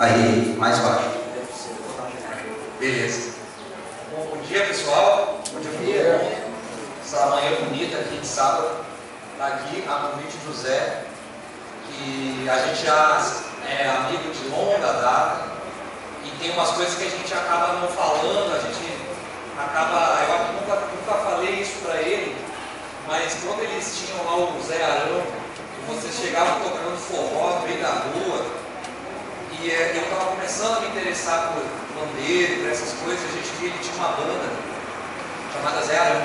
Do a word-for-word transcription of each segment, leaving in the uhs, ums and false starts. Aí, mais baixo. Beleza. Bom, bom dia, pessoal. Bom dia, família. Essa manhã bonita aqui de sábado, aqui a convite do Zé, que a gente já é amigo de longa data e tem umas coisas que a gente acaba não falando, a gente acaba... Eu nunca, nunca falei isso pra ele, mas quando eles tinham lá o Zé Arão, vocês chegavam tocando forró no meio da rua, e é, eu estava começando a me interessar por bandeiro, por essas coisas, a gente via, ele tinha uma banda chamada Zero,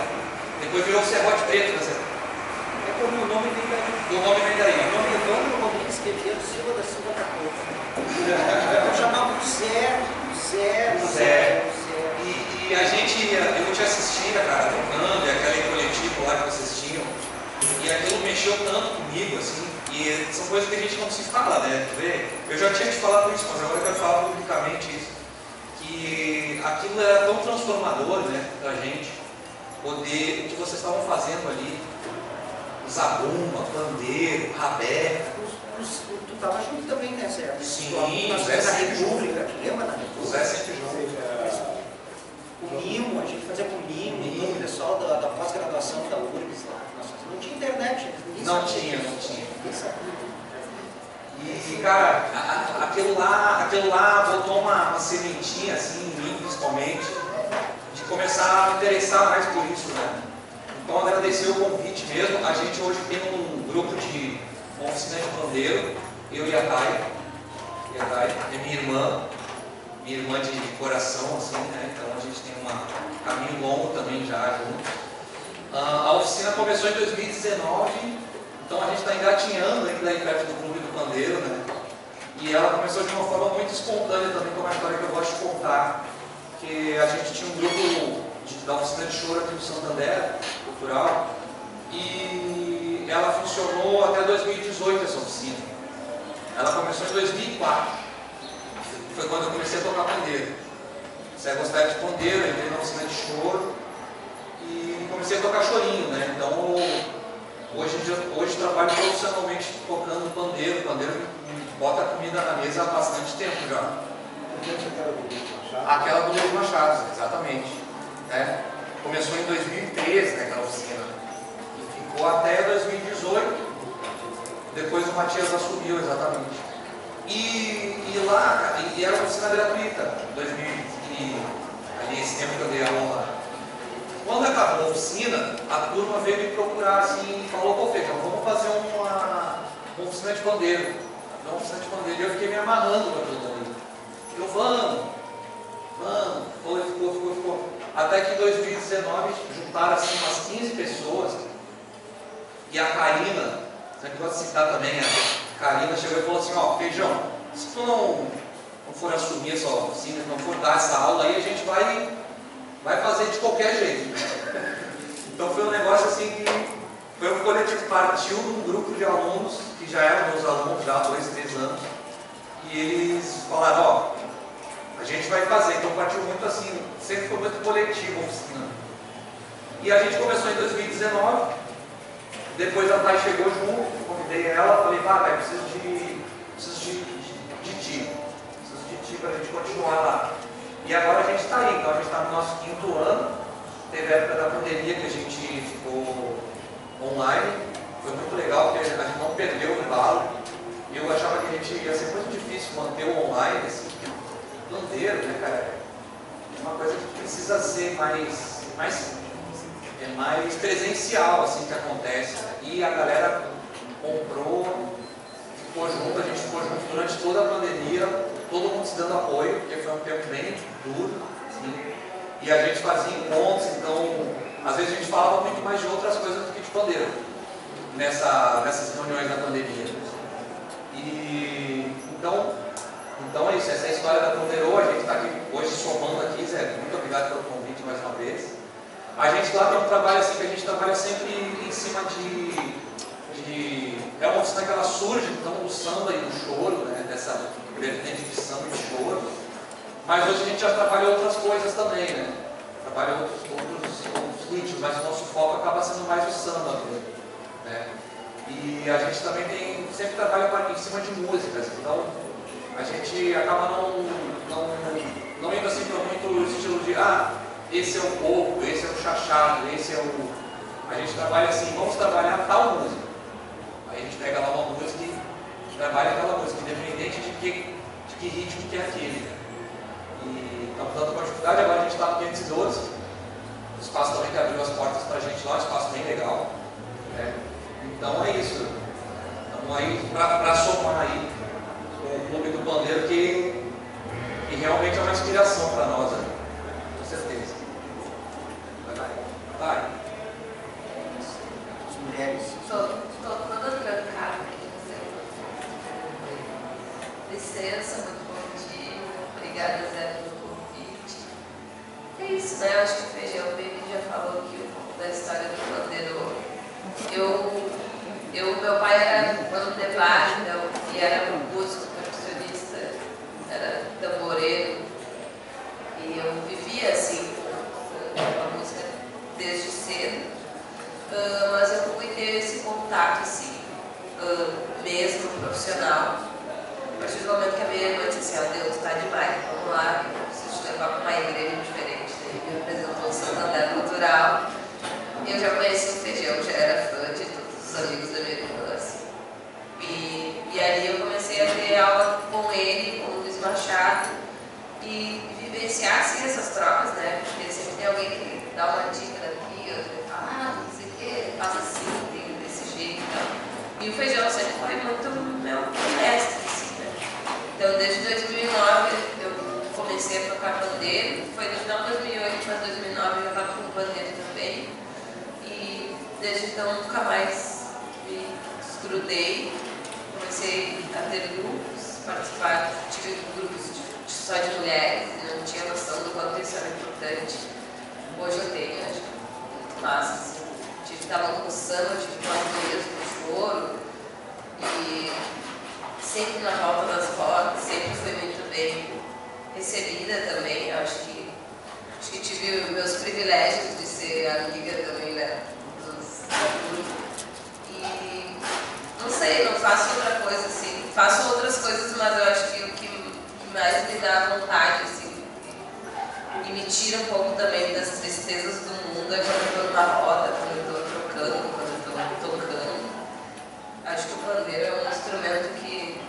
depois virou o Serrote Preto, mas é como o nome vem daí. O nome vem daí. O nome do dono Rodrigues Quevedo, Silva da Silva da Copa. Eu chamava de Zé, Zé, Zé. E, e a gente, eu te assistia, cara, tocando, e aquele coletivo lá que vocês tinham, e aquilo mexeu tanto comigo, assim. E são coisas que a gente não se fala, né? Eu já tinha te falado isso, mas agora eu quero falar publicamente isso. Que aquilo era tão transformador, né, pra gente, poder, o que vocês estavam fazendo ali, zabumba, pandeiro, rabé. Tu estava junto também, né, Zé? Sim, nós fizemos a República, lembra da República? O Zé sempre junto. O Limo, a gente fazia com o Limo, o pessoal da, da pós-graduação da U R B S lá. Não tinha internet, não tinha, não tinha. E, cara, a, a, aquilo, lá, aquilo lá botou uma, uma sementinha, assim, em mim, principalmente, de começar a me interessar mais por isso, né? Então, agradecer o convite mesmo. A gente hoje tem um grupo de oficina de pandeiro, eu e a Thay. E a Thay é minha irmã, minha irmã de, de coração, assim, né? Então, a gente tem um caminho longo também já junto. A oficina começou em dois mil e dezenove, então a gente está engatinhando ainda aí perto do Clube do Pandeiro, né? E ela começou de uma forma muito espontânea também, como a história que eu gosto de contar, que a gente tinha um grupo de, da oficina de choro aqui do Santander, cultural, e ela funcionou até dois mil e dezoito, essa oficina. Ela começou em dois mil e quatro, foi quando eu comecei a tocar pandeiro. Comecei a gostar de pandeiro, entrei na oficina de choro, e comecei a tocar chorinho, né? Então, hoje, hoje trabalho profissionalmente tocando pandeiro. O pandeiro bota a comida na mesa há bastante tempo já. Aquela do Luiz Machado, exatamente. Né? Começou em dois mil e treze, né, aquela oficina. E ficou até dois mil e dezoito. Depois o Matias assumiu, exatamente. E, e lá, e era uma oficina gratuita. dois mil e, ali, esse tempo que eu dei aula lá. Quando acabou a oficina, a turma veio me procurar assim e falou: pô, Feijão, vamos fazer uma, uma oficina de pandeiro. Uma oficina de pandeiro. E eu fiquei me amarrando com aquilo ali. Eu, vamos, vamos. Foi, ficou, ficou, ficou. Até que em dois mil e dezenove juntaram assim umas quinze pessoas. E a Karina, você que pode citar também, a Karina chegou e falou assim: ó, Feijão, se tu não, não for assumir essa oficina, não for dar essa aula aí, a gente vai. Vai fazer de qualquer jeito. Então foi um negócio assim que... Foi um coletivo, partiu de um grupo de alunos, que já eram meus alunos já há dois, três anos. E eles falaram: ó, a gente vai fazer. Então partiu muito assim, sempre foi muito coletivo a oficina. E a gente começou em dois mil e dezenove. Depois a Thay chegou junto, convidei ela, falei: pá, velho, preciso de... Preciso de, de, de ti. Preciso de ti pra gente continuar lá. E agora a gente está aí, então a gente está no nosso quinto ano. Teve a época da pandemia que a gente ficou online. Foi muito legal, porque a gente não perdeu o embalo. Eu achava que a gente ia ser muito difícil manter o online, assim, pandeiro, né, cara? É uma coisa que precisa ser mais, mais, é mais presencial, assim, que acontece. E a galera comprou, ficou junto, a gente ficou junto durante toda a pandemia. Todo mundo se dando apoio, porque foi um tempo bem duro, assim. E a gente fazia encontros, então, às vezes a gente falava muito mais de outras coisas do que de pandeiro, nessa, nessas reuniões da pandemia. E, então, então é isso, essa é a história da Pandeiro. A gente está aqui hoje somando aqui, Zé, muito obrigado pelo convite mais uma vez. A gente lá tem um trabalho assim, que a gente trabalha sempre em cima de... de é uma oficina que ela surge, então, do samba e do choro, né, dessa... vertente de samba e choro, mas hoje a gente já trabalha outras coisas também, né? Trabalha outros, outros, outros ritmos, mas o nosso foco acaba sendo mais o samba, né? E a gente também tem, sempre trabalha em cima de músicas, então a gente acaba não, não, não indo assim para muito estilo de ah, esse é o povo, esse é o chachado, esse é o... A gente trabalha assim, vamos trabalhar tal música. Aí a gente pega lá uma música e trabalha aquela música, independente de que, de que ritmo que é aquele. Né? E estamos dando continuidade, agora a gente está no quinhentos e doze, o espaço também que abriu as portas para a gente lá, um espaço bem legal. Né? Então é isso. Estamos aí para somar aí com o Clube do Pandeiro, que, que realmente é uma inspiração para nós, né? Com certeza. Vai, vai. Vai. Estou toda trancada aqui no Zé. Licença, muito bom dia. Obrigada, Zé, pelo convite. É isso, né? Acho que o Feijão Baby já falou aqui um pouco da história do pandeiro. Eu, eu, meu pai era mano de banda, e era um músico, percussionista, era tamboreiro. E eu vivia assim, com a música desde cedo. Uh, mas eu fui ter esse contato assim, uh, mesmo profissional, a partir do momento que a minha irmã disse assim, ó, Deus, tá demais, vamos lá, eu preciso te levar para uma igreja diferente. Daí me apresentou o Santander Cultural, e eu já conheci o Feijão, já era fã de todos os amigos da minha irmã, assim. E, e aí eu comecei a ter aula com ele, com o Luiz Machado, e vivenciar assim essas trocas, né, porque sempre tem alguém que dá uma dica daqui, outra e fala, ah, não sei o que, faz assim, tem desse jeito e tal. E o Feijão sempre foi muito meu mestre, assim, né? Então, desde dois mil e nove eu comecei a tocar pandeiro, foi no final de dois mil e oito, mas em dois mil e nove eu já estava com pandeiro também. E desde então nunca mais me desgrudei, comecei a ter grupos, participar, tive grupos de só de mulheres, não tinha noção do quanto isso era importante. Hoje eu tenho, acho que é muito massa, assim. Tive talão com samba, tive palmeiras com choro, e sempre na volta das fotos, sempre fui muito bem recebida também. Acho que, acho que tive meus privilégios de ser amiga também, né, dos grupos. E não sei, não faço outra coisa assim, faço outras coisas, mas eu acho que o que mais me dá vontade, assim, e me tira um pouco também das tristezas do mundo, é quando eu estou na roda, quando eu estou trocando, quando eu estou tocando. Acho que o pandeiro é um instrumento que,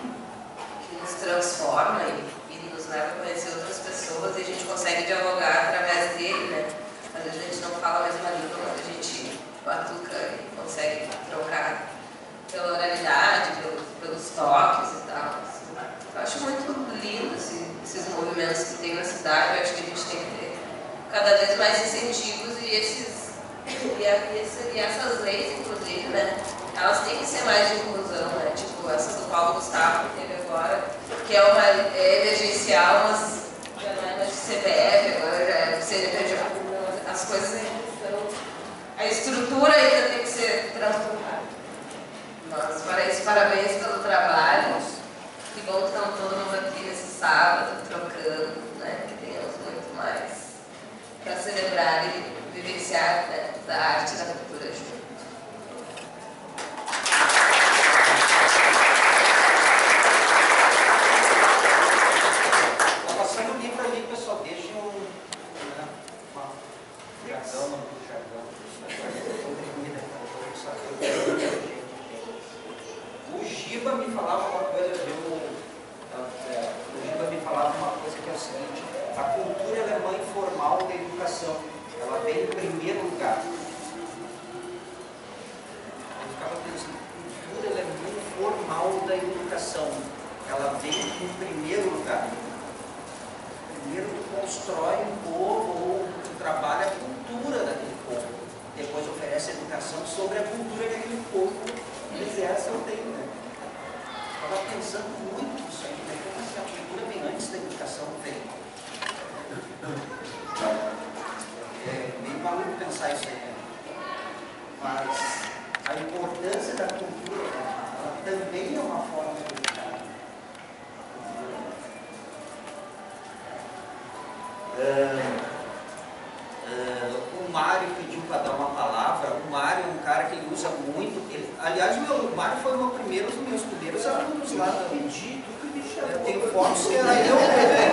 que nos transforma e, e nos leva a conhecer outras pessoas, e a gente consegue dialogar através dele, né? Às vezes a gente não fala a mesma língua, mas a gente batuca e consegue trocar pela oralidade, pelos, pelos toques e tal. Eu acho muito lindo assim, esses movimentos que tem na cidade. Eu acho que a gente tem que ter cada vez mais incentivos e, esses, e, a, e essas leis, inclusive, né? Elas têm que ser mais de inclusão, né? Tipo essa do Paulo Gustavo que teve agora, que é uma é emergencial, mas já não é mais de C B F, agora já é do C N P J. As coisas ainda estão... A estrutura ainda tem que ser transformada. Mas para isso, parabéns pelo trabalho. Que bom que estamos todo mundo aqui nesse sábado, trocando, né? Que tenhamos muito mais para celebrar e vivenciar, né, da arte e da cultura junto. Está passando o livro ali, pessoal. Deixa um, né, uma ligação no jargão. O Giba me falava uma coisa de um... É o seguinte, a cultura é uma informal da educação, ela vem em primeiro lugar. Eu ficava pensando, a cultura é muito formal da educação, ela vem em primeiro lugar. Primeiro tu constrói um povo, ou tu trabalha a cultura daquele povo, depois oferece educação sobre a cultura daquele povo, mas essa eu tenho, né? Eu estava pensando muito nisso aí, né? A cultura vem antes da educação, vem. É meio maluco pensar isso aí, né? Mas a importância da cultura, né, ela também é uma forma de educar. Uh, uh, o Mário pediu para dar uma palavra. O Mário é um cara que ele usa muito. Ele, aliás, meu, o Mário foi um dos meus primeiros alunos lá. Eu pedi tudo que Eu tenho foto, será eu? Eles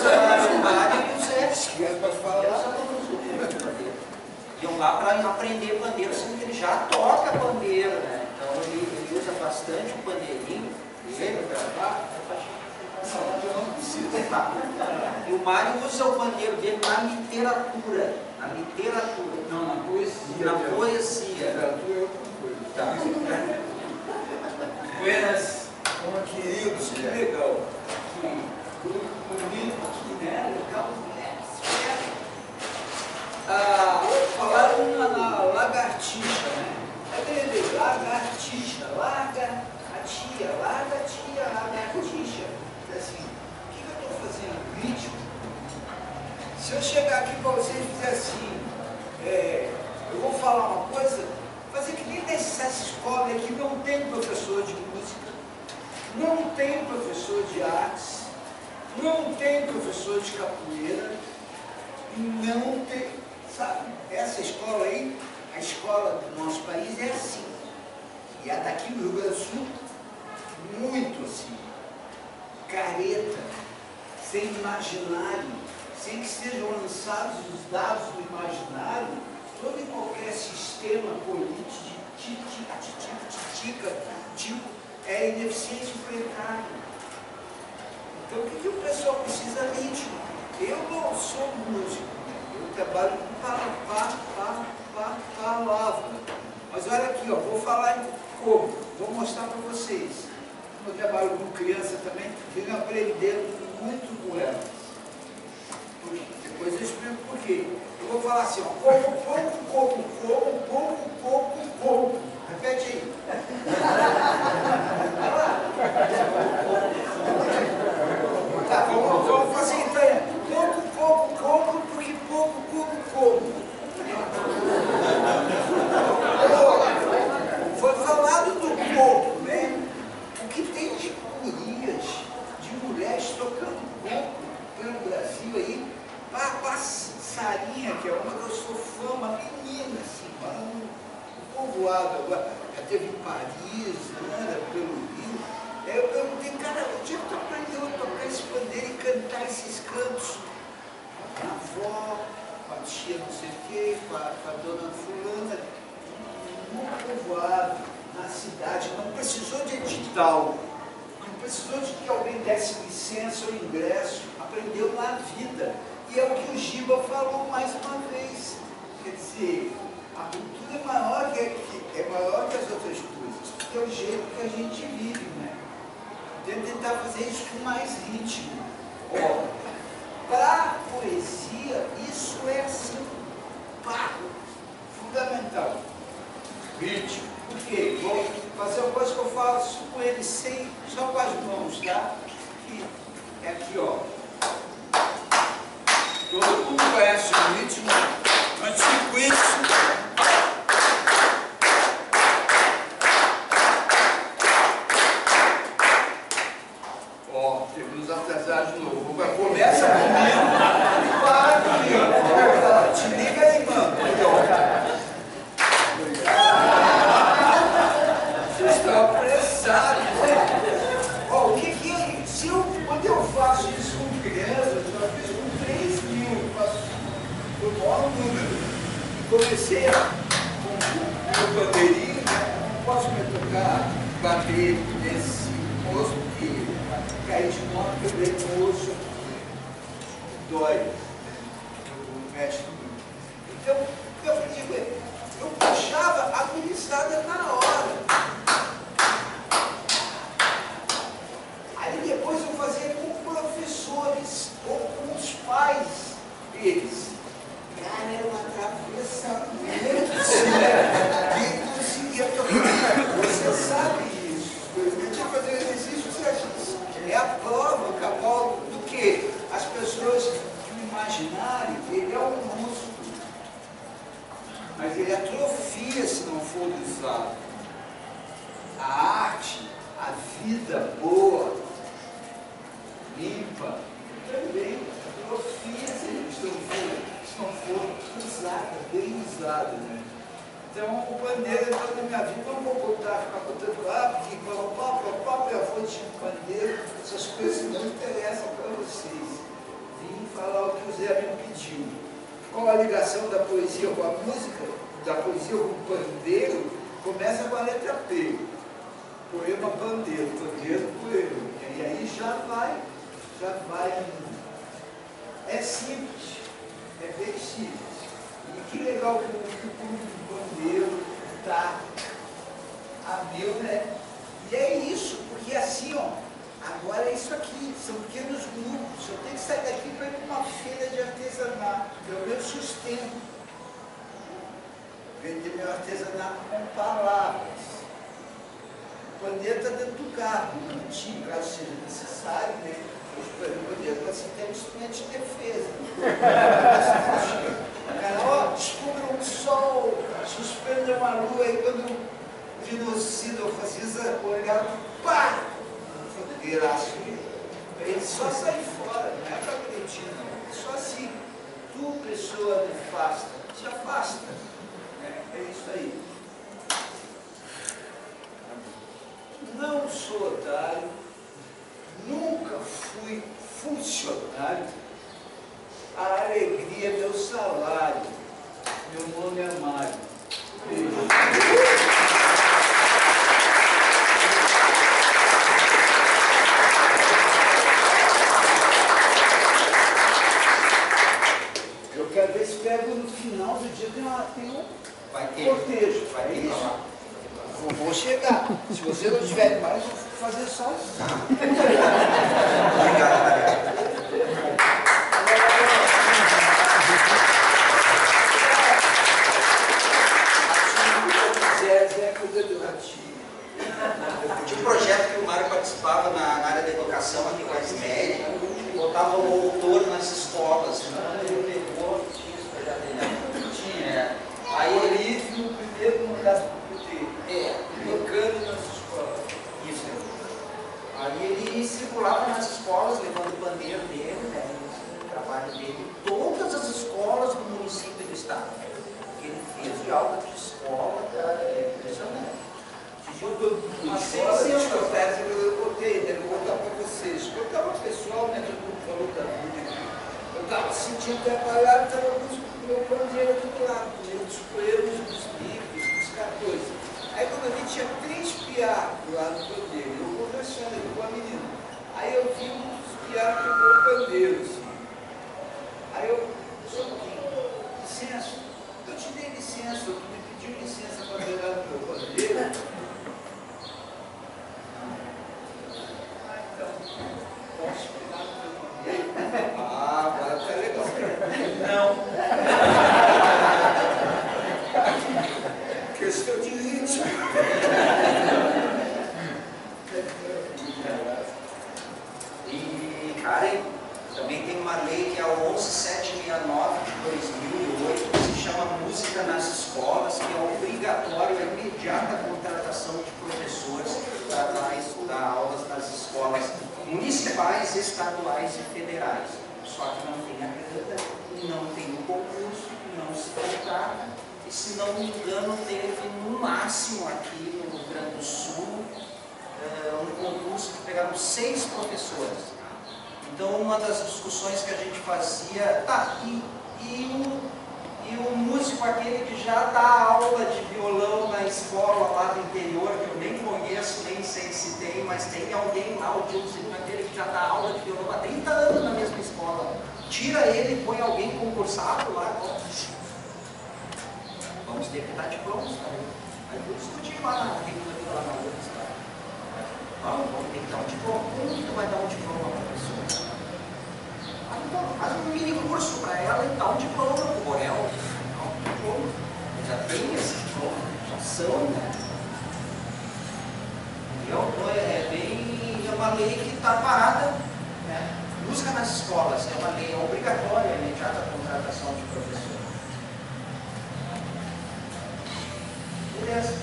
trabalharam com o Zé. Iam lá para aprender pandeiro, sendo que ele já toca pandeiro, né? Então ele, ele usa bastante o pandeirinho. Veio para lá, e o Mário usa o pandeiro dele na literatura. Na literatura. Não, na poesia. Na poesia. Literatura é outra coisa. Tá. Buenas, queridos, que legal. Que bonito aqui, né? Legal. Ah, falaram na, na lagartixa, né? Cadê ele? Lagartixa, larga a tia, larga a tia, lagartixa. Assim, o que, que eu estou fazendo? Vídeo? Se eu chegar aqui para vocês e dizer assim, é, eu vou falar uma coisa, fazer que nem nessa escola é que não tem professor de música, não tem professor de artes, não tem professor de capoeira, não tem, sabe? Essa escola aí, a escola do nosso país é assim. E a daqui no Rio Grande do Sul, muito assim, careta, sem imaginário, sem que sejam lançados os dados do imaginário, todo e qualquer sistema político, tipo, tipo, tipo, é ineficiente enfrentável. Então o que o pessoal precisa ritmo? Eu não sou músico, eu trabalho com palavra. Mas olha aqui, ó, vou falar em como, vou mostrar para vocês. Eu trabalho com criança também, venho aprendendo muito com elas. Depois eu explico por quê. Eu vou falar assim, ó, como, como, como, como, como, como, como. Repete aí. Tá, vamos, vamos facilitar aí. Pouco, pouco, como, porque pouco, pouco, como. Foi falado do pouco, né? O que tem de gurias, de mulheres tocando pouco pelo Brasil aí, a Passarinha, que é uma que eu sou fã, uma menina assim, mano, o povoado agora, já teve em Paris, anda pelo Rio. Eu perguntei, cara, eu tinha que aprender a tocar esse pandeiro e cantar esses cantos. Com a avó, com a tia não sei o quê, com a, com a dona fulana, no povoado, na cidade, não precisou de edital, não precisou de que alguém desse licença ou ingresso, aprendeu na vida. E é o que o Giba falou mais uma vez. Quer dizer, a cultura é maior que, é maior que as outras coisas, porque é o jeito que a gente vive, né? Tenta tentar fazer isso com mais ritmo. Ó, para a poesia, isso é assim, pá, fundamental. Ritmo. Por quê? Vou fazer uma coisa que eu faço com ele sem, só com as mãos, tá? Aqui, é aqui, ó. Todo mundo conhece o ritmo antigo, isso. Ó, temos atrasados de novo. Começa comigo. Para comigo. Te liga aí, mano. Vocês estão apressados. Ó, o que que é? Se eu, quando eu faço isso com criança, eu já fiz com o maior número. Comecei com o bandeirinho, não posso me tocar, bater nesse osso, que caí de moto, quebrei o osso aqui, dói, eu mexo muito. Então, o que eu aprendi com ele? Eu puxava a gurizada na hora. Aí depois eu fazia com professores ou com os pais deles. Cara, era uma travessamento que conseguia tocar. Você sabe isso. Eu tinha que fazer um exercício, você acha isso? É a prova, Capol, do que as pessoas que o imaginarem, ele é um músculo. Mas ele atrofia se não for usado. A arte, a vida boa, limpa, também atrofia se não for usada. Se não for usada, bem usada, né? Então, o pandeiro entrou na minha vida, não vou voltar a ficar contando lá, porque papapá, papapá, eu vou de pandeiro, essas coisas não interessam para vocês. Vim falar o que o Zé me pediu. Qual a ligação da poesia com a música, da poesia com o pandeiro? Começa com a letra P. Poema pandeiro, pandeiro, poema. E aí já vai, já vai. É simples, é bem simples. E que legal que o público do pandeiro está a meu, né? E é isso, porque assim, ó, agora é isso aqui, são pequenos grupos. Eu tenho que sair daqui para ir para uma feira de artesanato, que é o meu sustento. Vender meu artesanato com palavras. O pandeiro está dentro do carro, não tinha, caso seja necessário, né? O pandeiro assim, tem um instrumento de defesa. Cara, ó, descubra um sol, suspenda uma lua, e quando o genocida fascista olhar, pá! Fandeiraço, ele só sai fora, não é pra agredir, não. Só assim, tu, pessoa nefasta, te afasta. É, é isso aí. Não sou otário, nunca fui funcionário. A alegria é meu salário. Meu nome é Mário. Beijo. Eu quero ver se pego no final do dia, tem, uma, tem um vai ter, cortejo. Vai ter isso? Vou, vou chegar. Se você não tiver mais, eu vou fazer só isso. Do Ratinho. Tinha um projeto que o Mário participava na, na área da educação aqui com a Esmédia, botava o autor nas escolas. Ah, eu levou, tinha esse projeto dele. Tinha. Aí ele viu o primeiro mandato do P T. É, tocando nas escolas. Isso mesmo. Aí ele circulava nas escolas, levando o pandeiro dele, né? O trabalho dele, todas as escolas do município e do estado. De aula de escola, é impressionante. Uma ciência que acontece, eu contei, devo contar para vocês. Eu estava pessoal, né? Todo mundo falou da vida. Eu estava sentindo atrapalhado, estava com o meu pandeiro do lado, dos poemas, dos livros, dos cartões. Aí quando eu vi, tinha três piados lá no pandeiro, eu conversando com a menina. Aí eu vi um dos piados pegou o pandeiro, assim. Aí eu, só um pouquinho, licença. Eu te dei licença, tu me pediu licença para pegar no meu pandeiro. Ah, então, posso pegar no meu pandeiro? Ah, agora tá legal. Não. Questão de ritmo. E, cara, também tem uma lei que é o onze mil setecentos e sessenta e nove de dois mil e oito. Chama música nas escolas, que é obrigatório a imediata contratação de professores para estudar aulas nas escolas municipais, estaduais e federais. Só que não tem a grana, não tem o concurso, não se contrata. E se não me engano, teve no máximo aqui no Rio Grande do Sul um concurso que pegaram seis professores. Então, uma das discussões que a gente fazia, tá, e, e um E o músico, aquele que já dá aula de violão na escola lá do interior, que eu nem conheço, nem sei se tem, mas tem alguém lá, o músico, aquele que já dá aula de violão há trinta anos na mesma escola. Tira ele e põe alguém concursado lá. Vamos ter que dar diplomas, cara. Aí eu discuti lá na República, lá na universidade. Vamos, vamos ter que dar um diploma. Como que tu vai dar um diploma para a pessoa? Faz um mini curso para ela e dá um diploma para o Borel. Dá um diploma. Já tem esse diploma, já são, né? Então, é bem. É uma lei que está parada. Né? Música nas escolas é uma lei obrigatória, né, já da contratação de professor. Beleza.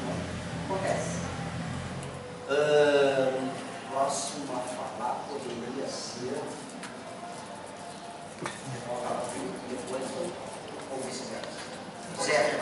Não acontece. Um, próximo a falar poderia. Depois, ou vice-versa. Zero.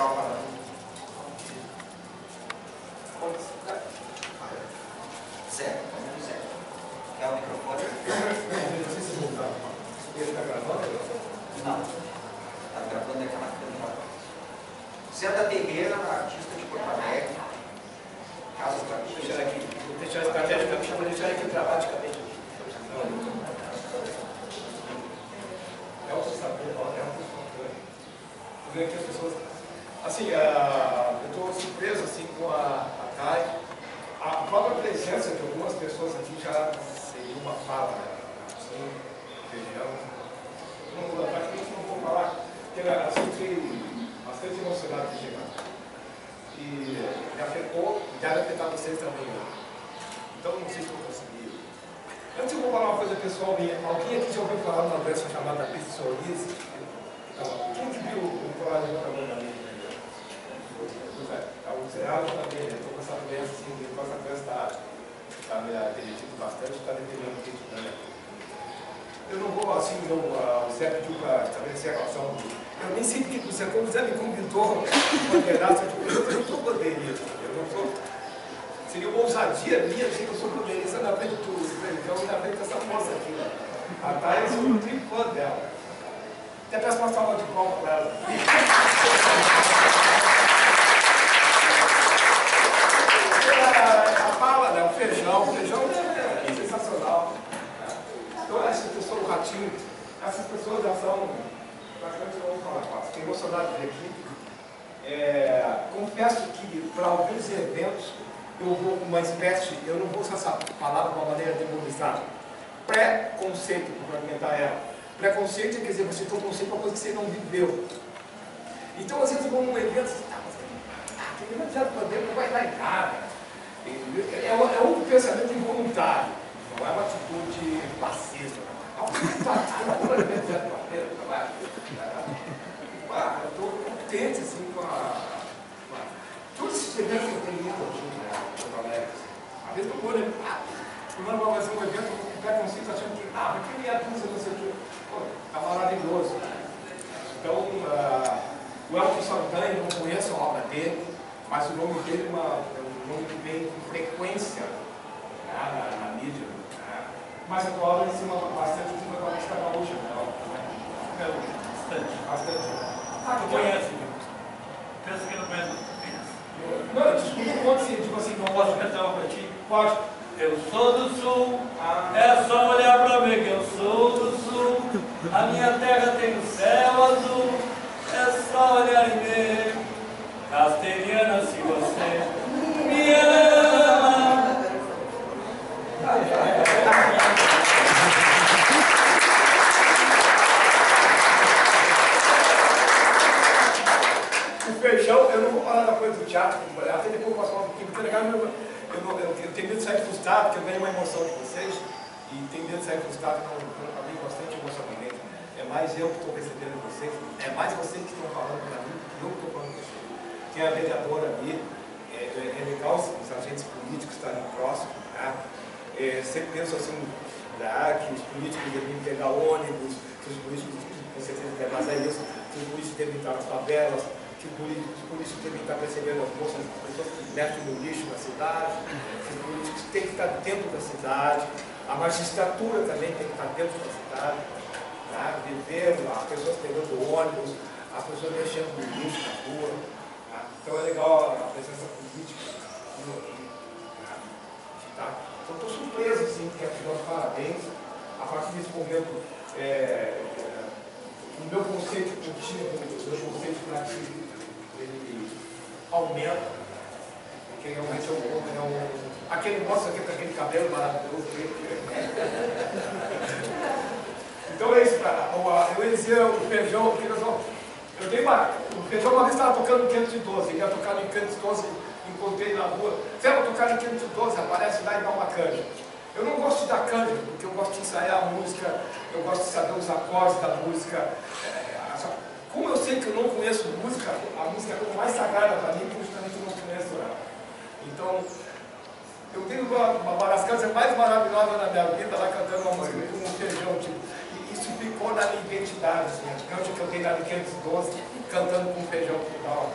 Cantando com feijão que tal.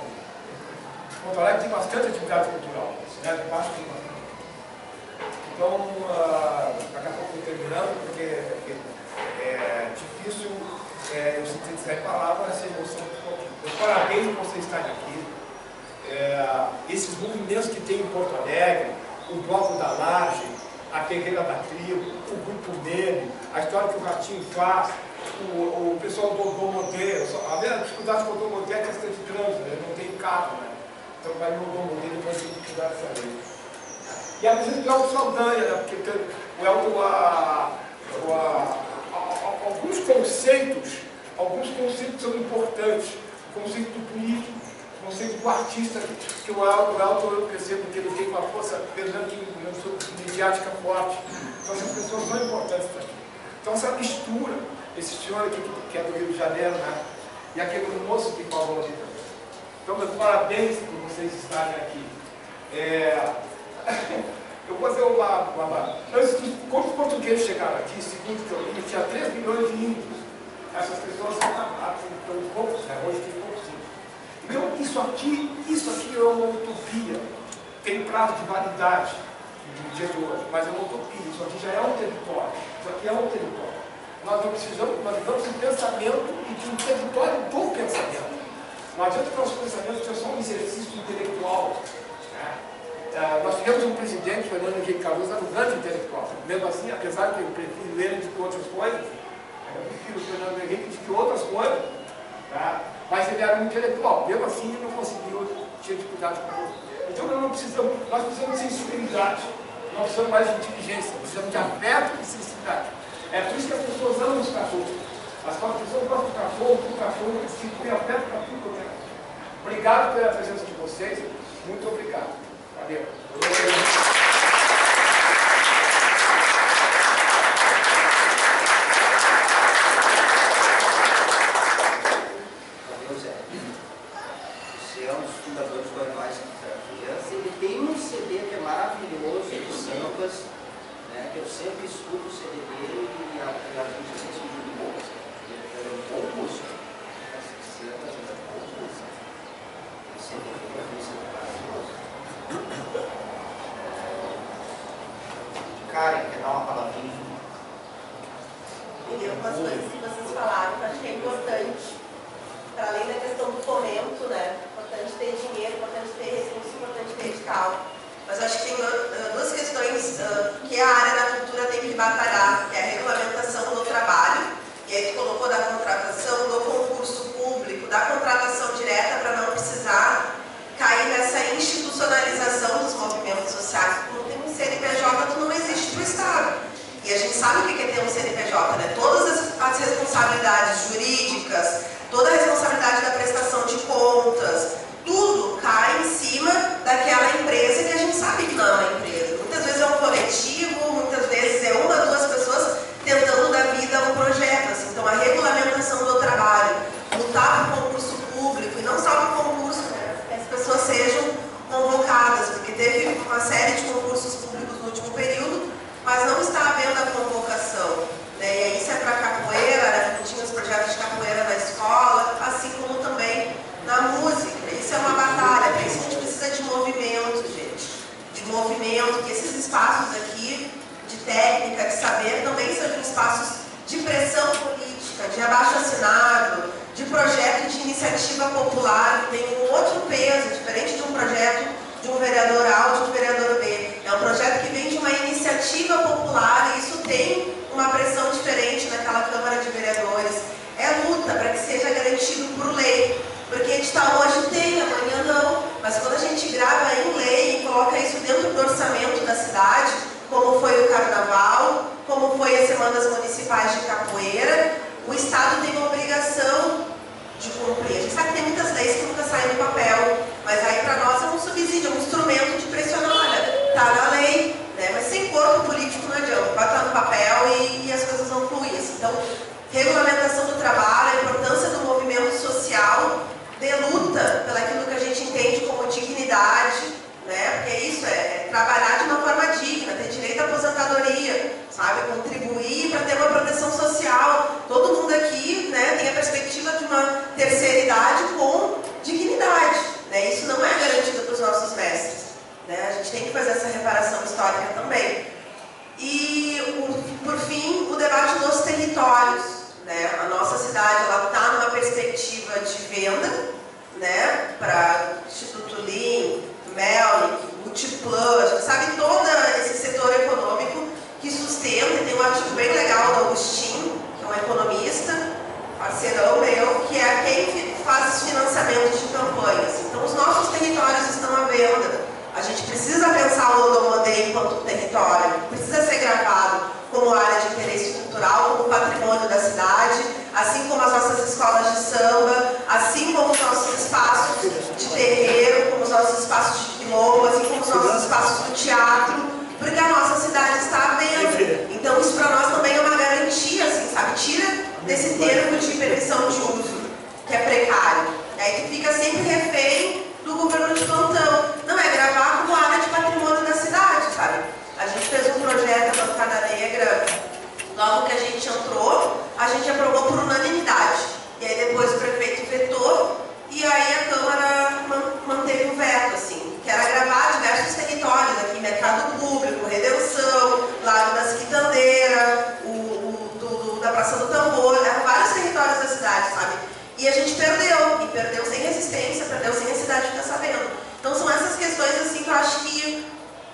Porto Alegre tem bastante atividade cultural, a cidade de baixo tem bastante. Então, uh, daqui a pouco eu estou terminando, porque é difícil é, eu sintetizar em palavras essa emoção. Eu parabéns por vocês estarem aqui. É, esses movimentos que tem em Porto Alegre, o Bloco da Laje, a Guerreira da Tribo, o grupo dele, a história que o Ratinho faz, o, o pessoal do Bobo Monteiro. A mesma dificuldade que o Bobo Monteiro é que ele de trânsito, ele não tem carro, né? Então vai no Bobo Monteiro e vai ter dificuldade de saber. E a presença do Elton Santana, né? Porque o Elton, a, a, a, a, alguns conceitos, alguns conceitos são importantes. O conceito do político, o conceito do artista, que o Elton eu percebo que ele tem uma força, pensando que mediática forte. Então essas pessoas são importantes para aqui. Então essa mistura, esse senhor aqui que é do Rio de Janeiro, né? E aquele moço que falou ali também. Então, meus parabéns por vocês estarem aqui. É... eu vou fazer uma... uma... Quando os portugueses chegaram aqui, segundo que eu li, tinha três milhões de índios. Essas pessoas são amadas pelos poucos, né? Hoje tem poucos índios. Então, isso aqui, isso aqui é uma utopia. Tem prazo de validade no dia de hoje, mas é uma utopia. Isso aqui já é um território. Isso aqui é um território. Nós não precisamos, nós precisamos de pensamento e de um território do pensamento. Não adianta que o nosso pensamento seja só um exercício intelectual. Uh, nós tivemos um presidente, Fernando Henrique Cardoso, era um grande intelectual. Mesmo assim, apesar de eu prefiro ele de que outras coisas, eu prefiro o Fernando Henrique de que outras coisas, tá? Mas ele era um intelectual. Mesmo assim, ele não conseguiu, tinha dificuldade com isso. Então, nós, não precisamos, nós precisamos de sensibilidade, nós precisamos mais de inteligência, precisamos de afeto e sensibilidade. É por isso que as pessoas amam os cachorros. As pessoas gostam do cachorro, do cachorro, eles se põem afeto para tudo que eu quero. Obrigado pela presença de vocês, muito obrigado. Valeu. Valeu, Zé. Você é um dos fundadores do Animais Interafias. Ele tem um C D que é maravilhoso, de Sampas, né? Que eu sempre escuto o C D dele e a gente se sente muito boas. Ele é um pouco músico. Ele é um pouco músico. O C D que eu fiz é maravilhoso. Karen, quer dar uma palavrinha? Queria umas coisas que vocês falaram, que eu acho que é importante. Para além da questão do fomento, né? Importante ter dinheiro, importante ter recursos, importante ter edital. Mas eu acho que tem duas questões uh, que a área da cultura tem que batalhar, que é a regulamentação do trabalho, e aí tu colocou da contratação, do concurso público, da contratação direta para não precisar cair nessa institucionalização dos movimentos sociais. Tu não tem um C N P J, tu não existe para o Estado. E a gente sabe o que é ter um C N P J, né? Todas as, as responsabilidades jurídicas, toda a responsabilidade da prestação de contas, tudo cai em cima daquela empresa que a gente sabe que não é uma empresa. Muitas vezes é um coletivo, muitas vezes é uma, duas pessoas tentando dar vida a um projeto. Assim. Então, a regulamentação do trabalho, lutar por concurso público, e não só por concurso, pessoas sejam convocadas, porque teve uma série de concursos públicos no último período, mas não está havendo a convocação, né? E aí isso é para capoeira, né? Tinha os projetos de capoeira na escola, assim como também na música. Isso é uma batalha, para isso a gente precisa de movimento, gente. De movimento, que esses espaços aqui, de técnica, de saber, também sejam espaços de pressão política, de abaixo-assinado, de projeto de iniciativa popular, que tem um outro peso, diferente de um projeto de um vereador A ou de um vereador B. É um projeto que vem de uma iniciativa popular e isso tem uma pressão diferente naquela Câmara de Vereadores. É luta para que seja garantido por lei, porque edital hoje tem, amanhã não. Mas quando a gente grava em lei e coloca isso dentro do orçamento da cidade, como foi o Carnaval, como foi as Semanas Municipais de Capoeira, o Estado tem uma obrigação de cumprir. A gente sabe que tem muitas leis que nunca saem do papel, tem que fazer essa reparação histórica também. E, o, por fim, o debate dos territórios. Né? A nossa cidade está numa perspectiva de venda, né? Para o Instituto Lin, Melnick, Multiplan, a gente sabe todo esse setor econômico que sustenta. E tem um artigo bem legal do Agostinho, que é um economista, parceirão meu, que é quem faz financiamento de campanhas. Então, os nossos territórios estão à venda. A gente precisa pensar o Lodomandê enquanto território, precisa ser gravado como área de interesse cultural, como patrimônio da cidade, assim como as nossas escolas de samba, assim como os nossos espaços de terreiro, como os nossos espaços de quilombo, assim como os nossos espaços do teatro, porque a nossa cidade está à venda. Então, isso para nós também é uma garantia, assim, sabe? Tira desse termo de permissão de uso, que é precário. E aí tu fica sempre refém do governo de plantão. Não, é gravar como área de patrimônio da cidade, sabe? A gente fez um projeto da Bancada Negra, logo que a gente entrou, a gente aprovou por unanimidade. E aí depois o prefeito vetou, e aí a Câmara manteve o veto, assim, que era gravar diversos territórios aqui, Mercado Público, Redenção, Lago das Quitandeiras, o da Praça do Tambor, né? Vários territórios da cidade, sabe? E a gente perdeu, e perdeu sem resistência, perdeu sem a cidade ficar sabendo. Então são essas questões assim que eu acho que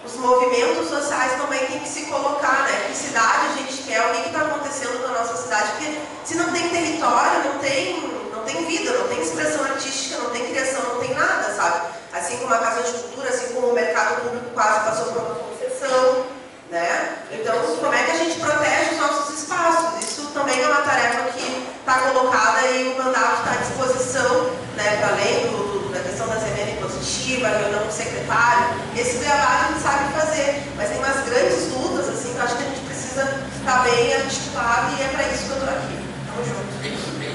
os movimentos sociais também têm que se colocar, né? Que cidade a gente quer, o que está acontecendo na nossa cidade, porque se não tem território, não tem, não tem vida, não tem expressão artística, não tem criação, não tem nada, sabe? Assim como a Casa de Cultura, assim como o Mercado Público quase passou por uma concessão, né? Então, como é que a gente protege os nossos espaços? Isso também é uma tarefa que está colocada e o mandato está à disposição, né? Para além do, do, da questão da C M N positiva, reunião com o secretário, esse trabalho a gente sabe fazer, mas tem umas grandes lutas, assim, que eu acho que a gente precisa estar bem articulado e é para isso que eu estou aqui. Tamo junto.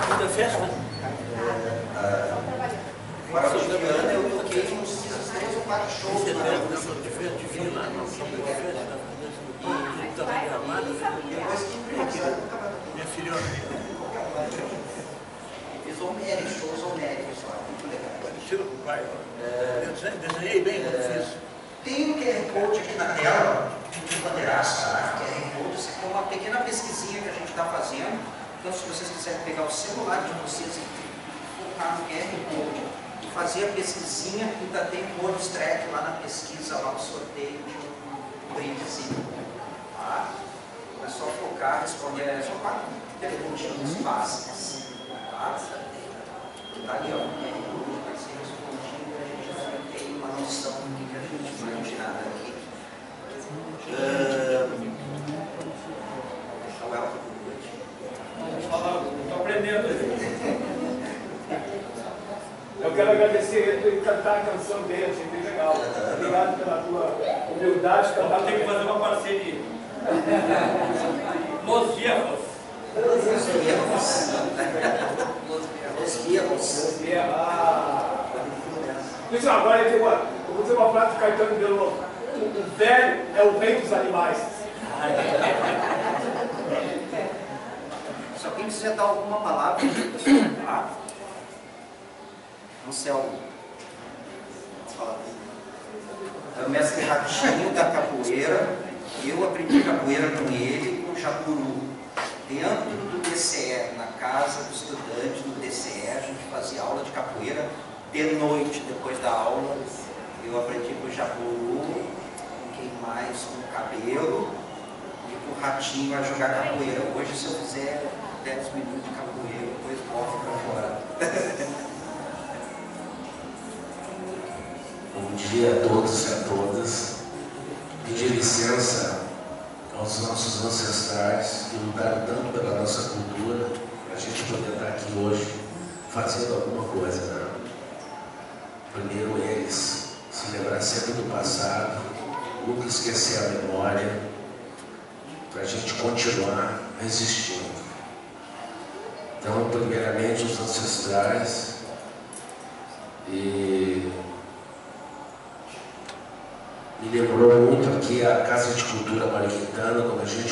Quando a gente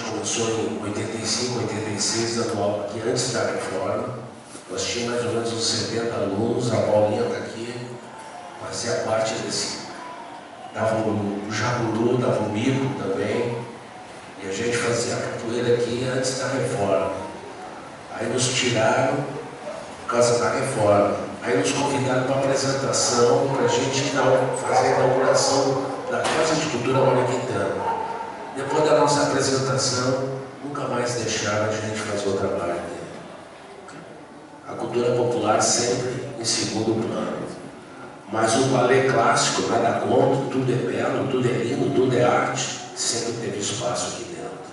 começou em oitenta e cinco, oitenta e seis, que antes da reforma, Nós tínhamos mais ou menos uns setenta alunos, a Paulinha está aqui, fazia parte desse. Dava o jaburu, dava o mico também, e a gente fazia a capoeira aqui antes da reforma. Aí nos tiraram por causa da reforma. Aí nos convidaram para apresentação, para a gente fazer a inauguração da Casa de Cultura Mário Quintana. Depois da nossa apresentação, nunca mais deixaram a gente fazer o trabalho dele. A cultura popular sempre em segundo plano. Mas o balé clássico, nada contra, tudo é belo, tudo é lindo, tudo é arte, sempre teve espaço aqui dentro.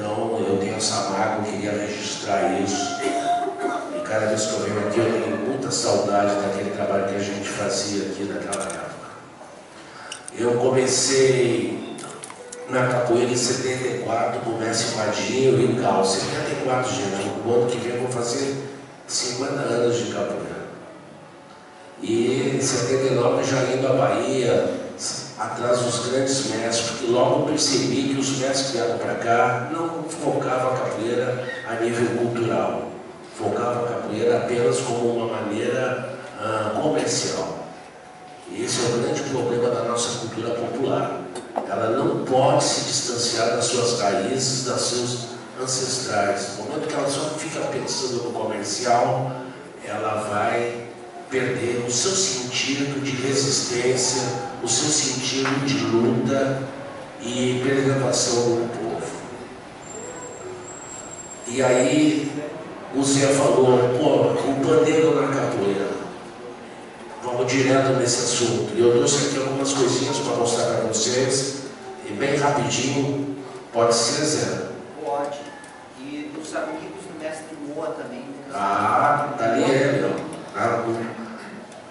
Então eu tenho essa mágoa, eu queria registrar isso. E cada vez que eu venho aqui eu tenho muita saudade daquele trabalho que a gente fazia aqui naquela época. Eu comecei na capoeira em setenta e quatro, com o Mestre Moa e o Cal. setenta e quatro, gente, no ano que vem eu vou fazer cinquenta anos de capoeira. E em setenta e nove já indo à Bahia, atrás dos grandes mestres, porque logo percebi que os mestres que vieram para cá não focavam a capoeira a nível cultural, focavam a capoeira apenas como uma maneira ah, comercial. E esse é o grande problema da nossa cultura popular. Ela não pode se distanciar das suas raízes, dos seus ancestrais. No momento que ela só fica pensando no comercial, ela vai perder o seu sentido de resistência, o seu sentido de luta e preservação do povo. E aí o Zé falou, pô, o pandeiro na capoeira. Vamos direto nesse assunto. E eu trouxe aqui algumas coisinhas para mostrar para vocês, e bem rapidinho, pode ser, Zé? Pode. E dos amigos do Mestre Moa também. Ah, tá ali ele, ó.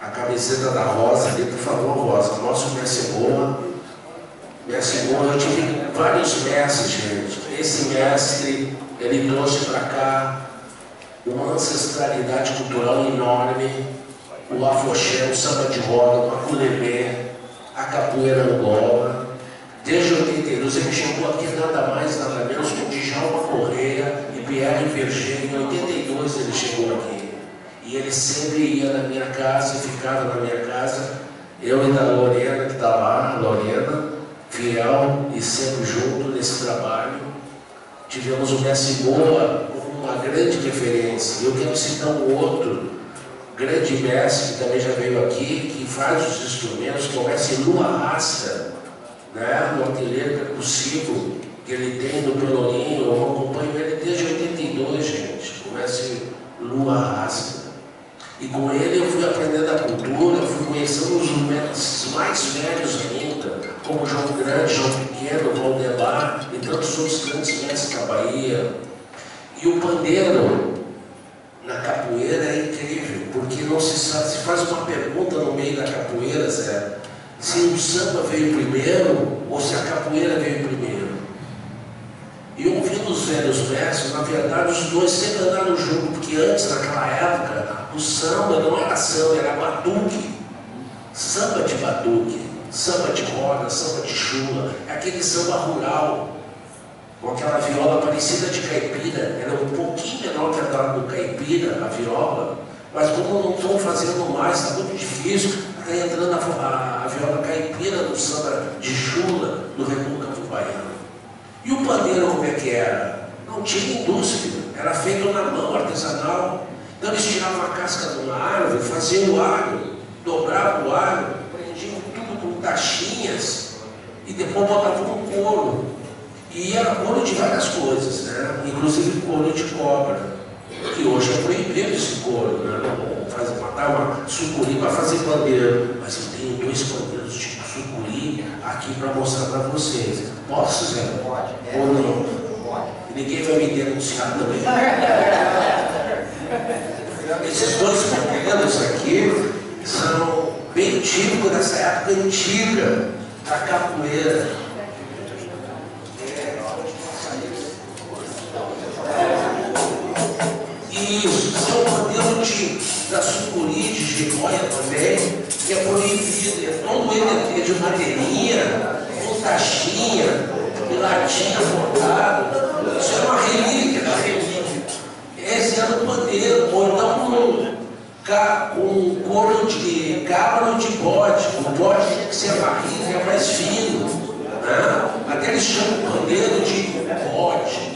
A camiseta da Rosa ali, por favor, Rosa. Nosso Mestre Moa. Mestre Moa, eu tive vários mestres, gente. Esse mestre, ele trouxe para cá uma ancestralidade cultural enorme. O afoxé, o samba de roda, o maculelê, a capoeira angola. Desde oitenta e dois, ele chegou aqui nada mais, nada menos que o Djalma Correia e Pierre Verger. Em oitenta e dois ele chegou aqui. E ele sempre ia na minha casa e ficava na minha casa, eu e da Lorena, que está lá, Lorena, fiel e sempre junto nesse trabalho. Tivemos o Mestre Moa como uma grande referência. Eu quero citar um outro grande mestre que também já veio aqui, que faz os instrumentos, que é o mestre Lua Arrasta, né? No ateliê percussivo que ele tem no Pelourinho. Eu acompanho ele desde oitenta e dois, gente, o mestre Lua Arrasta. E com ele eu fui aprendendo a cultura, fui conhecendo os mestres mais velhos ainda, como João Grande, João Pequeno, Valdemar e tantos outros grandes mestres da Bahia. E o pandeiro na capoeira é incrível, porque não se sabe, se faz uma pergunta no meio da capoeira, Zé, se o samba veio primeiro ou se a capoeira veio primeiro. E ouvindo os velhos mestres, na verdade os dois sempre andaram junto, porque antes, naquela época, o samba não era samba, era batuque. Samba de batuque, samba de roda, samba de chula, aquele samba rural, com aquela viola parecida de caipira, era um pouquinho menor que a do caipira, a viola, mas como não estão fazendo mais, está muito difícil, está entrando a, a, a viola caipira do samba de chula do recôncavo baiano. E o pandeiro como é que era? Não tinha indústria, era feito na mão, artesanal. Então eles tiravam a casca de uma árvore, faziam o alho, dobravam o alho, prendiam tudo com taxinhas e depois botavam um couro. E era couro de várias coisas, né? Inclusive couro de cobra, que hoje é proibido esse couro, né? Faz, matar uma sucuri para fazer pandeiro. Mas eu tenho dois pandeiros tipo sucuri aqui para mostrar para vocês. Posso, Zé? Pode. Ou não? Pode. Ninguém vai me denunciar também. Esses dois modelos aqui são bem típicos dessa época antiga da capoeira. E isso, são modelos de, da sucuri, de jiboia também, que é proibido, é todo ele de madeirinha, com taxinha, de latinha, bordado. Isso é uma relíquia, uma relíquia. Esse era o com couro de cabra ou de bode. O bode tem que ser barriga, é mais fino, né? Até eles chamam o pandeiro de bode.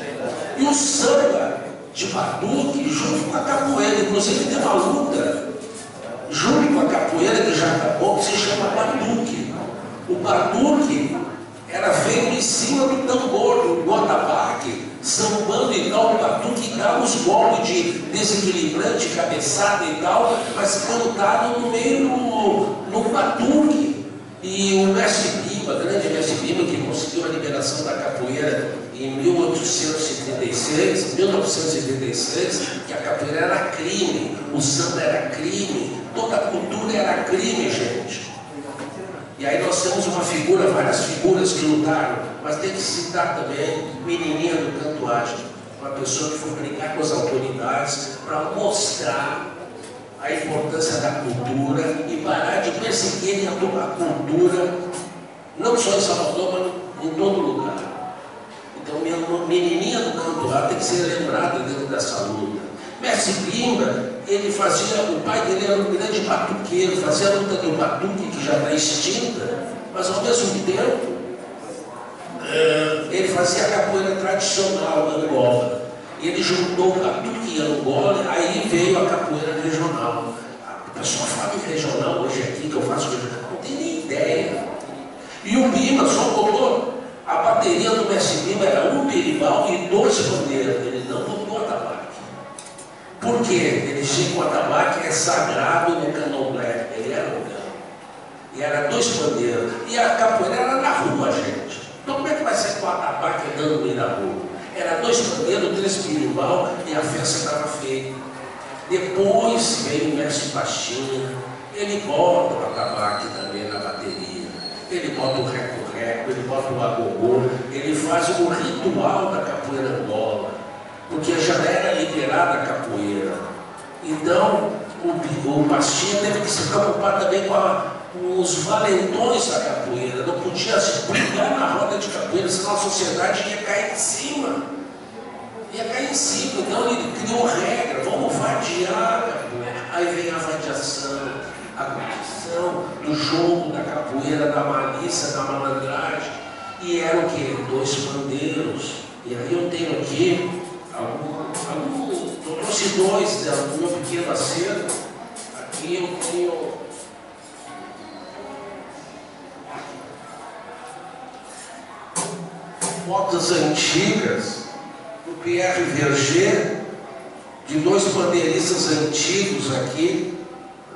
E o samba de batuque junto com a capoeira, inclusive tem uma luta junto com a capoeira que já acabou, que se chama batuque. O batuque era feito em cima do tambor, do guatabaque, sambando e tal, o batuque dava os golpes de desequilibrante, cabeçada e tal, mas cantado no meio do batuque. E o Mestre Lima, grande Mestre Lima, que conseguiu a liberação da capoeira em mil oitocentos e setenta e seis, que a capoeira era crime, o samba era crime, toda a cultura era crime, gente. E aí nós temos uma figura, várias figuras que lutaram, mas tem que citar também menininha do canto ágil, uma pessoa que foi brincar com as autoridades para mostrar a importância da cultura e parar de perseguir a cultura, não só em Salvador, mas em todo lugar. Então, minha menininha do canto ágil tem que ser lembrada dentro dessa luta. Mestre Lima, ele fazia, o pai dele era um grande batuqueiro, fazia a luta do batuque, que já está extinta, mas ao mesmo tempo ele fazia a capoeira tradicional da Angola. Ele juntou o batuque e Angola, aí veio a capoeira regional. A pessoa fala em regional hoje aqui, que eu faço regional, não tem nem ideia. E o Lima só colou, a bateria do Mestre Lima era um berimbau e dois bandeiras, ele não botou a tabaca. Por quê? Ele tinha com o atabaque, é sagrado no candomblé. Ele era um candomblé. E era dois bandeiras. E a capoeira era na rua, gente. Então como é que vai ser com o atabaque andando no meio da rua? Era dois bandeiros, três pirimbau, e a festa estava feita. Depois veio o mestre Pastinha. Ele bota o atabaque também na bateria. Ele bota o reco-reco, ele bota o agogô. Ele faz o ritual da capoeira angola, porque já era liberada a capoeira. Então, o, o Pastinha teve que se preocupar também com, a, com os valentões da capoeira. Não podia se brigar na roda de capoeira, senão a sociedade ia cair em cima. Ia cair em cima. Então, ele criou regra. Vamos vadiar a capoeira. Aí vem a vadiação, a condição do jogo da capoeira, da malícia, da malandragem. E era o quê? Dois bandeiros. E aí eu tenho aqui... Eu trouxe dois da minha pequena seda. Aqui eu tenho fotos antigas do Pierre Verger, de dois bandeiristas antigos aqui,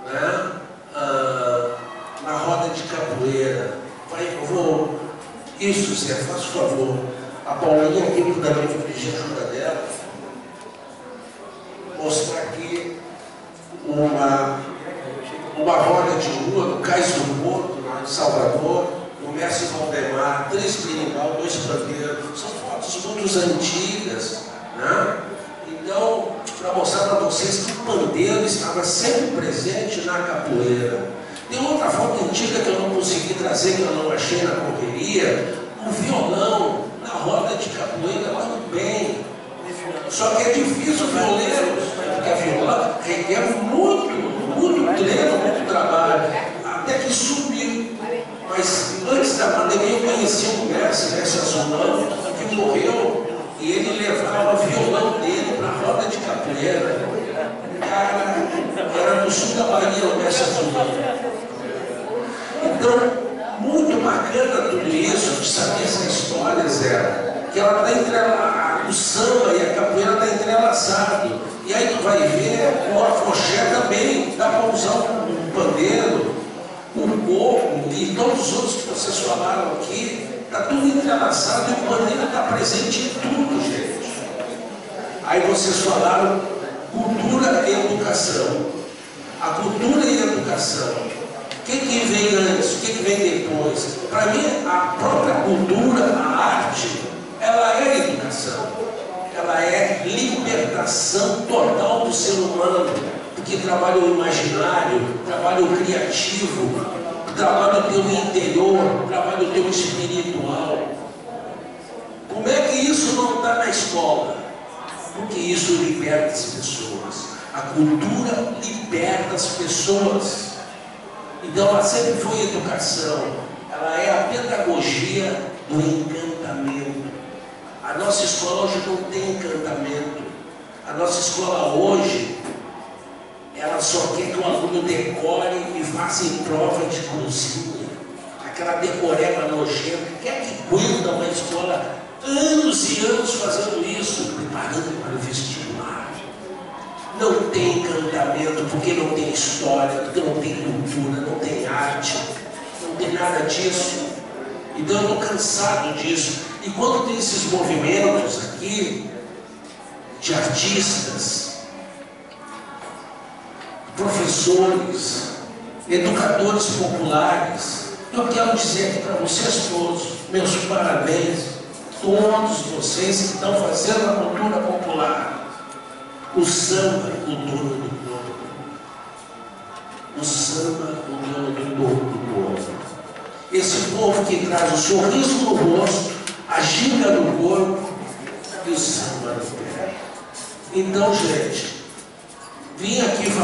né? Ah, na roda de capoeira. Vai, por favor. Isso, Zé, faz o favor. A Paulinha aqui também foi pedir ajuda dela. Mostrar aqui uma, uma roda de rua do Cais do Porto, em Salvador, do mestre Valdemar, três clinical, dois bandeiros. São fotos muito antigas, né? Então, para mostrar para vocês que o pandeiro estava sempre presente na capoeira. Tem outra foto antiga que eu não consegui trazer, que eu não achei na correria, o violão na roda de capoeira, lá no bem. Só que é difícil o violeiro, porque a viola requer muito, muito treino, muito trabalho, até que subiu. Mas antes da pandemia eu conheci um mestre, mestre Azulão, que morreu, e ele levava o violão dele para a roda de capoeira. Cara, era no sul da Bahia o mestre Azulão. Então, muito bacana tudo isso, de saber essa história, Zé, que ela está entrelaçada. O samba e a capoeira está entrelaçado. E aí tu vai ver o afoxé também. Dá para usar o pandeiro, o coco e todos os outros que vocês falaram aqui. Está tudo entrelaçado e o pandeiro está presente em tudo, gente. Aí vocês falaram cultura e educação. A cultura e a educação. O que, que vem antes? O que, que vem depois? Para mim, a própria cultura, a arte, ela é educação, ela é libertação total do ser humano, porque trabalha o imaginário, trabalha o criativo, trabalha o teu interior, trabalha o teu espiritual. Como é que isso não está na escola? Porque isso liberta as pessoas. A cultura liberta as pessoas. Então ela sempre foi educação, ela é a pedagogia do encantamento. A nossa escola hoje não tem encantamento. A nossa escola hoje, ela só quer que o aluno decore e faça em prova de cozinha. Aquela decoreba nojenta. Quem é que cuida uma escola anos e anos fazendo isso, preparando para o vestibular? Não tem encantamento porque não tem história, porque não tem cultura, não tem arte, não tem nada disso. Então eu estou cansado disso. E quando tem esses movimentos aqui, de artistas, professores, educadores populares, eu quero dizer aqui para vocês todos, meus parabéns, todos vocês que estão fazendo a cultura popular. O samba é cultura do povo. O samba é cultura do povo, do povo. Esse povo que traz o sorriso no rosto, a giga no corpo e o samba no pé. Então, gente, vim aqui falar